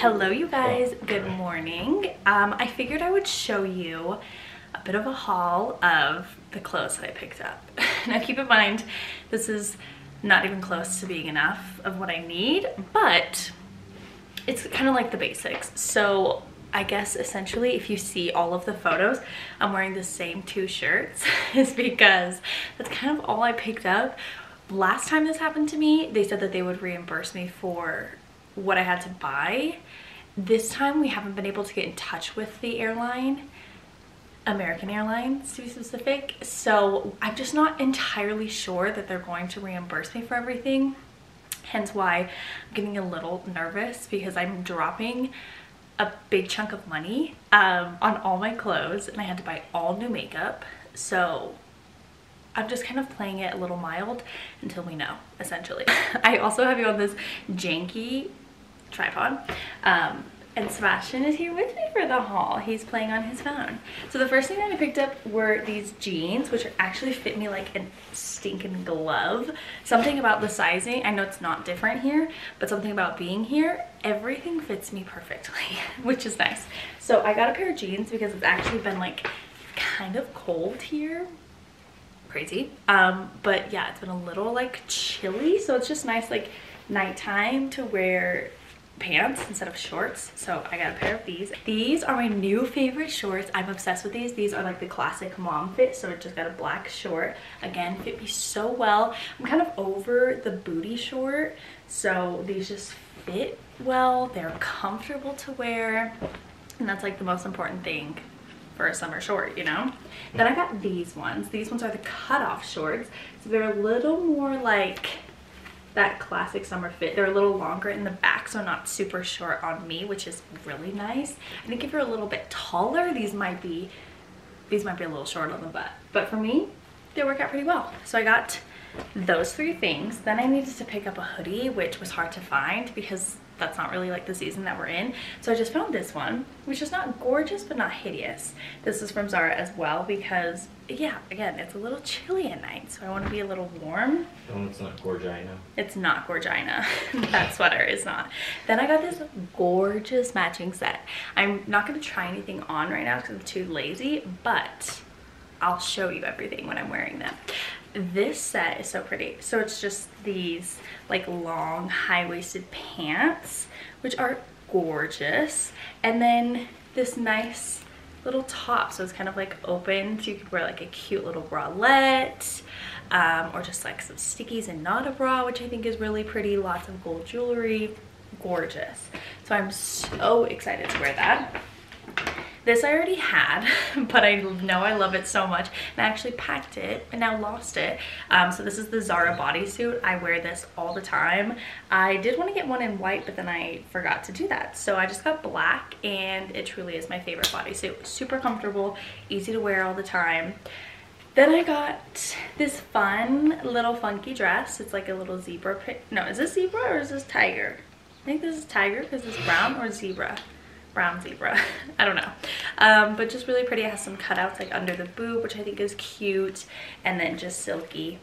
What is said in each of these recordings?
Hello you guys, good morning. I figured I would show you a bit of a haul of the clothes that I picked up. Now keep in mind, this is not even close to being enough of what I need, but it's kind of like the basics. So I guess essentially if you see all of the photos, I'm wearing the same two shirts is because that's kind of all I picked up. Last time this happened to me, they said that they would reimburse me for what I had to buy. This time we haven't been able to get in touch with the airline, American Airlines to be specific, so I'm just not entirely sure that they're going to reimburse me for everything, hence why I'm getting a little nervous because I'm dropping a big chunk of money on all my clothes and I had to buy all new makeup, so I'm just kind of playing it a little mild until we know, essentially. I also have you on this janky tripod, and Sebastian is here with me for the haul. He's playing on his phone. So the first thing that I picked up were these jeans, which actually fit me like a stinking glove. Something about the sizing, I know it's not different here, but something about being here, everything fits me perfectly, which is nice. So I got a pair of jeans because it's actually been like kind of cold here. Crazy, but yeah, it's been a little like chilly, so it's just nice like nighttime to wear pants instead of shorts. So I got a pair of these. These are my new favorite shorts. I'm obsessed with these. These are like the classic mom fit, so it just got a black short. Again, fit me so well. I'm kind of over the booty short, so these just fit well. They're comfortable to wear, and that's like the most important thing for a summer short, you know? Then I got these ones. These ones are the cutoff shorts. So they're a little more like that classic summer fit. They're a little longer in the back, so not super short on me, which is really nice. I think if you're a little bit taller, these might be a little short on the butt. But for me, they work out pretty well. So I got those three things. Then I needed to pick up a hoodie, which was hard to find because that's not really like the season that we're in. So I just found this one, which is not gorgeous, but not hideous. This is from Zara as well because, yeah, again, it's a little chilly at night, so I want to be a little warm. No, it's not Gorgina. It's not Gorgina. That sweater is not. Then I got this gorgeous matching set. I'm not going to try anything on right now because I'm too lazy, but I'll show you everything when I'm wearing them. This set is so pretty. So it's just these like long high-waisted pants, which are gorgeous, and then this nice little top. So it's kind of like open, so you could wear like a cute little bralette, or just like some stickies and not a bra, which I think is really pretty. Lots of gold jewelry, gorgeous. So I'm so excited to wear that. This I already had, but I know I love it so much. And I actually packed it and now lost it. So this is the Zara bodysuit. I wear this all the time. I did want to get one in white, but then I forgot to do that. So I just got black, and it truly is my favorite bodysuit. Super comfortable, easy to wear all the time. Then I got this fun little funky dress. It's like a little zebra print. No, is this zebra or is this tiger? I think this is tiger because it's brown, or zebra. Brown zebra, I don't know, but just really pretty. It has some cutouts like under the boob, which I think is cute, and then just silky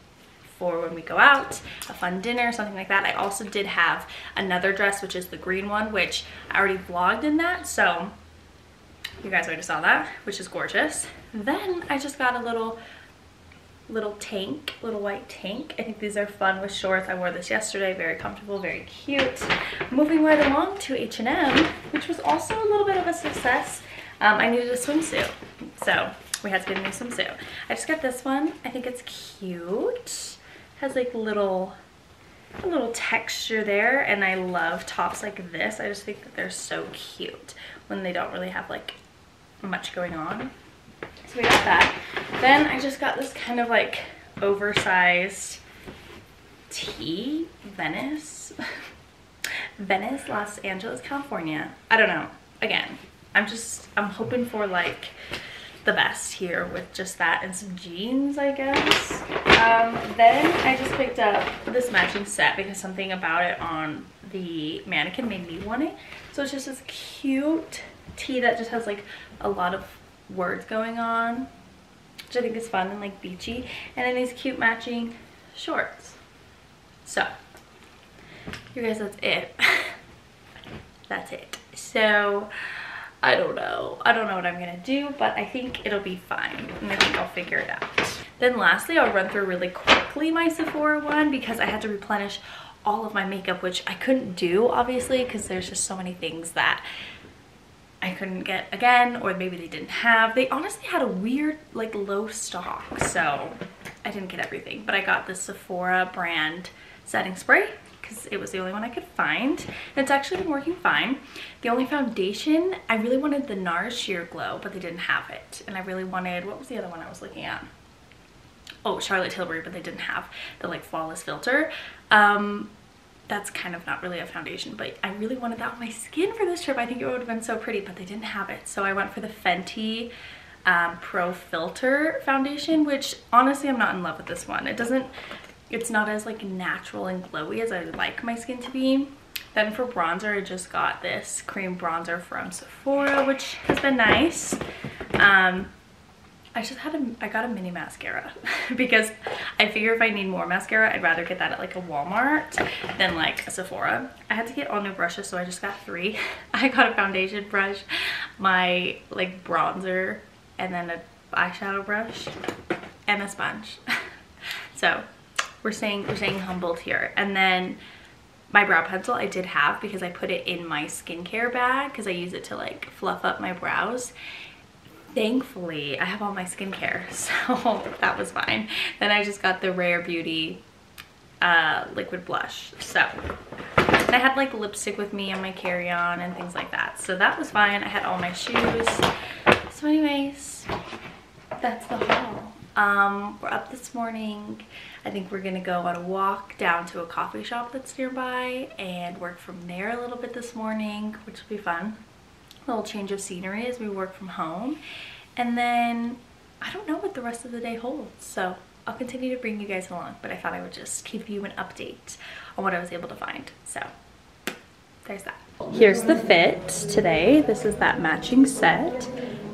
for when we go out, a fun dinner, something like that. I also did have another dress, which is the green one, which I already vlogged in that, so you guys already saw that, which is gorgeous. Then I just got a little white tank. I think these are fun with shorts. I wore this yesterday, very comfortable, very cute. Moving right along to H&M, which was also a little bit of a success. I needed a swimsuit, so we had to get a new swimsuit. I just got this one. I think it's cute. Has like a little texture there, and I love tops like this. I just think that they're so cute when they don't really have like much going on. So we got that. Then I just got this kind of like oversized tee, Venice, Los Angeles, California. I don't know. Again, I'm hoping for like the best here with just that and some jeans, I guess. Then I just picked up this matching set because something about it on the mannequin made me want it. So it's just this cute tee that just has like a lot of words going on, which I think is fun and like beachy, and then these cute matching shorts. So you guys, that's it. that's it. So I don't know what I'm gonna do, but I think it'll be fine and I think I'll figure it out. Then lastly, I'll run through really quickly my Sephora one because I had to replenish all of my makeup, which I couldn't do obviously because there's just so many things that I couldn't get again, or maybe they didn't have. They honestly had a weird like low stock, so I didn't get everything, but I got the Sephora brand setting spray because it was the only one I could find, and it's actually been working fine. The only foundation, I really wanted the NARS Sheer Glow, but they didn't have it, and I really wanted, what was the other one I was looking at? Oh, Charlotte Tilbury, but they didn't have the like flawless filter. That's kind of not really a foundation, but I really wanted that on my skin for this trip. I think it would have been so pretty, but they didn't have it. So I went for the Fenty Pro Filter foundation, which honestly I'm not in love with this one. It doesn't, it's not as like natural and glowy as I would like my skin to be. Then for bronzer, I just got this cream bronzer from Sephora, which has been nice. I got a mini mascara because I figure if I need more mascara, I'd rather get that at like a Walmart than like a Sephora. I had to get all new brushes, so I just got 3. I got a foundation brush, my like bronzer, and then an eyeshadow brush and a sponge. So we're staying humbled here. And then my brow pencil I did have because I put it in my skincare bag because I use it to like fluff up my brows. Thankfully, I have all my skincare, so that was fine. Then I just got the Rare Beauty liquid blush. So I had like lipstick with me on my carry-on and things like that. So that was fine. I had all my shoes. So anyways, that's the haul. We're up this morning. I think we're gonna go on a walk down to a coffee shop that's nearby and work from there a little bit this morning, which will be fun. Little change of scenery as we work from home, and then I don't know what the rest of the day holds, so I'll continue to bring you guys along, but I thought I would just give you an update on what I was able to find. So there's that. Here's the fit today. This is that matching set.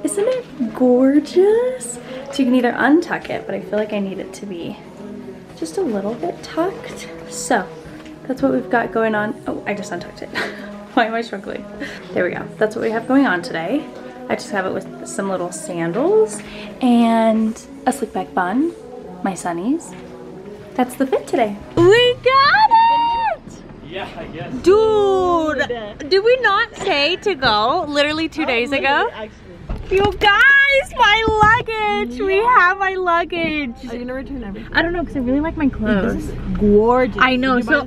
Isn't it gorgeous? So you can either untuck it, but I feel like I need it to be just a little bit tucked, so that's what we've got going on. Oh, I just untucked it. Why am I struggling? There we go. That's what we have going on today. I just have it with some little sandals and a slick back bun, my sunnies. That's the fit today. We got it! Yeah, I guess. Dude, did we not say to go literally 2 days ago? Actually. You guys, my luggage! Yeah. We have my luggage. Are you gonna return everything? I don't know, because I really like my clothes. This is gorgeous. I know, so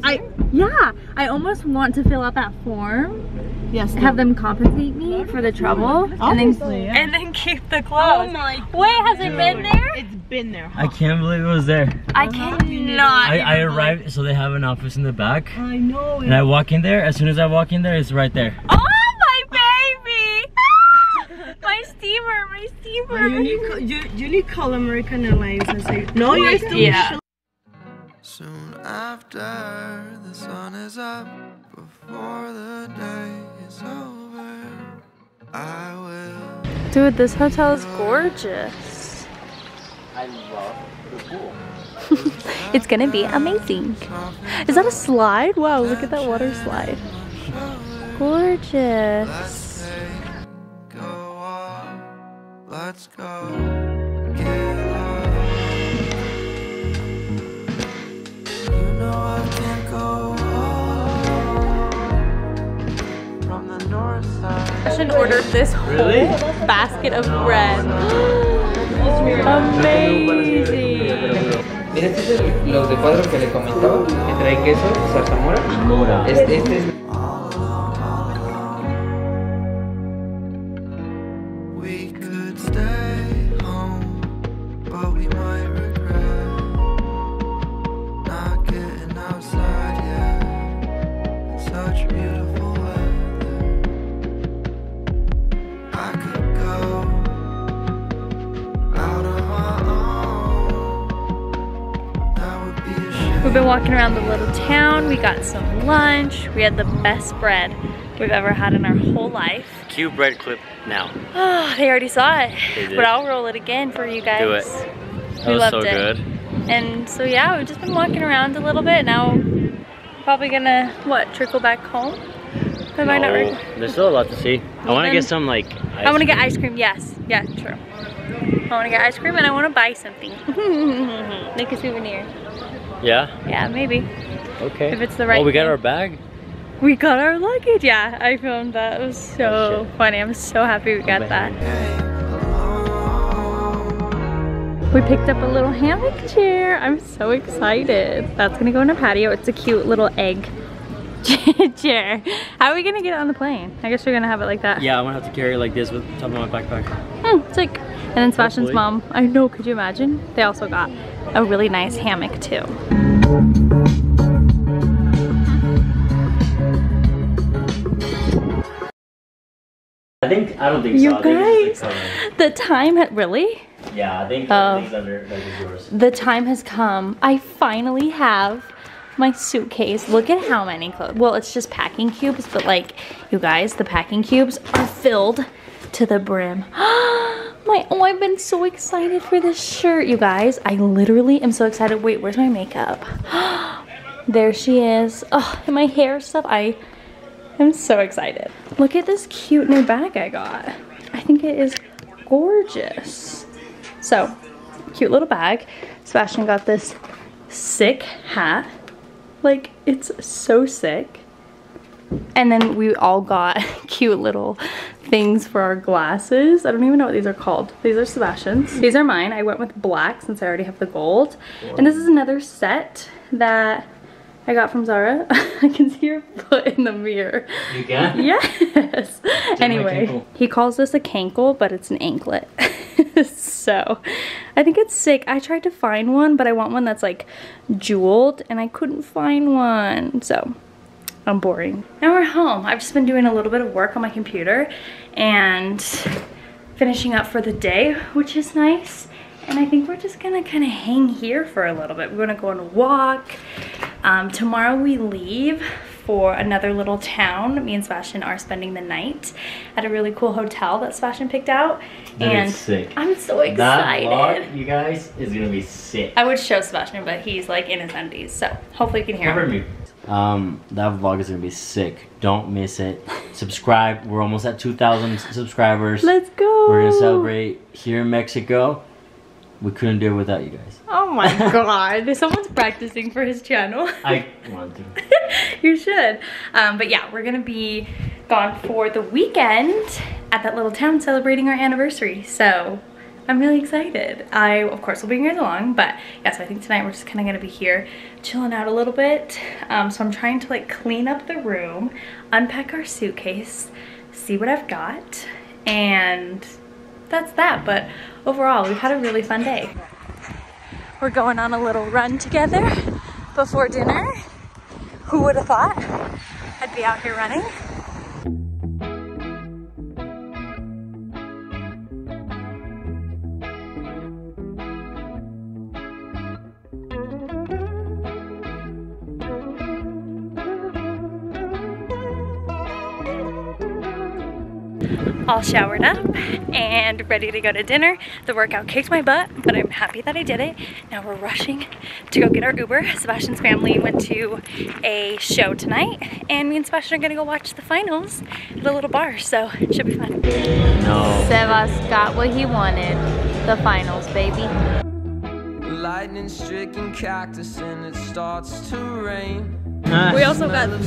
yeah, I almost want to fill out that form. Yes. Have them compensate me for the trouble. Obviously, and then keep the clothes. Oh my God. Wait, has it been there? It's been there. Huh? I can't believe it was there. I cannot. I arrived, so they have an office in the back. I know. And I walk in there. As soon as I walk in there, it's right there. Oh my baby! My steamer, my steamer. You need call American Airlines and say no. You're still. Yeah. Soon after the sun is up, before the day is over, I will. Dude, this hotel is gorgeous. I love the pool. It's gonna be amazing. Is that a slide? Wow, look at that water slide. Gorgeous. Let's go get I can't go from the north side. Sebastian ordered this whole basket of bread. Amazing! Mira, estos son los de cuadro que le comentaba, que trae queso, zarzamora. Este es. We've been walking around the little town, we got some lunch, we had the best bread we've ever had in our whole life. Cue bread clip now. Oh, they already saw it, but I'll roll it again for you guys. Do it. That we was loved so it. Good. And so yeah, we've just been walking around a little bit. Now probably gonna, what, trickle back home? Am I not right? There's still a lot to see. I want to get some like ice cream. I want to get ice cream, yes. Yeah, true. I want to get ice cream and I want to buy something. Like a souvenir. Yeah? Yeah, maybe. Okay. If it's the right thing. Oh, we got our bag? We got our luggage. Yeah, I filmed that. It was so funny. I'm so happy we got that. We picked up a little hammock chair. I'm so excited. That's going to go in a patio. It's a cute little egg chair. How are we going to get it on the plane? I guess we're going to have it like that. Yeah, I'm going to have to carry it like this with top of my backpack. It's like, and then Sebastian's mom. I know, could you imagine? They also got a really nice hammock too. I don't think so. You guys, the time had really? Yeah, I think everything's under yours. The time has come. I finally have my suitcase. Look at how many clothes. Well, it's just packing cubes, but like, you guys, the packing cubes are filled to the brim. I've been so excited for this shirt, you guys. I literally am so excited. Wait, where's my makeup? There she is. Oh, and my hair stuff. I'm so excited. Look at this cute new bag I got. I think it is gorgeous. So, cute little bag. Sebastian got this sick hat. Like, it's so sick. And then we all got cute little things for our glasses. I don't even know what these are called. These are Sebastian's. These are mine. I went with black since I already have the gold. And this is another set that I got from Zara. I can see your foot in the mirror. You can? Yes. Anyway, he calls this a cankle, but it's an anklet. So, I think it's sick. I tried to find one, but I want one that's like jeweled, and I couldn't find one. So, I'm boring. Now we're home. I've just been doing a little bit of work on my computer and finishing up for the day, which is nice. And I think we're just gonna kind of hang here for a little bit. We're gonna go on a walk. Tomorrow we leave for another little town. Me and Sebastian are spending the night at a really cool hotel that Sebastian picked out. And sick. I'm so excited. That vlog, you guys, is gonna be sick. I would show Sebastian, but he's like in his undies, so hopefully you can hear him. That vlog is gonna be sick. Don't miss it. Subscribe. We're almost at 2,000 subscribers. Let's go. We're gonna celebrate here in Mexico. We couldn't do it without you guys. Oh my god. Someone's practicing for his channel. I want to. You should. But yeah, we're going to be gone for the weekend at that little town celebrating our anniversary. So I'm really excited. I, of course, will bring you guys along. But yeah, so I think tonight we're just kind of going to be here chilling out a little bit. So I'm trying to like clean up the room, unpack our suitcase, see what I've got. And that's that. But overall, we've had a really fun day. We're going on a little run together before dinner. Who would have thought I'd be out here running? All showered up and ready to go to dinner. The workout kicked my butt, but I'm happy that I did it. Now we're rushing to go get our Uber. Sebastian's family went to a show tonight, and me and Sebastian are gonna go watch the finals at a little bar, so it should be fun. No. Sebas got what he wanted, the finals, baby. Lightning-stricken cactus and it starts to rain. We also got 3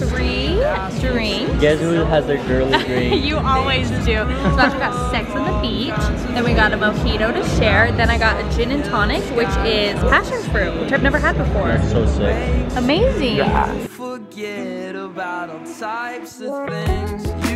drinks. Guess who has their girly drink? You always do. So after we got Sex on the Beach, then we got a mojito to share, then I got a gin and tonic, which is passion fruit, which I've never had before. That's so sick. Amazing. Yeah. Forget about all types of things.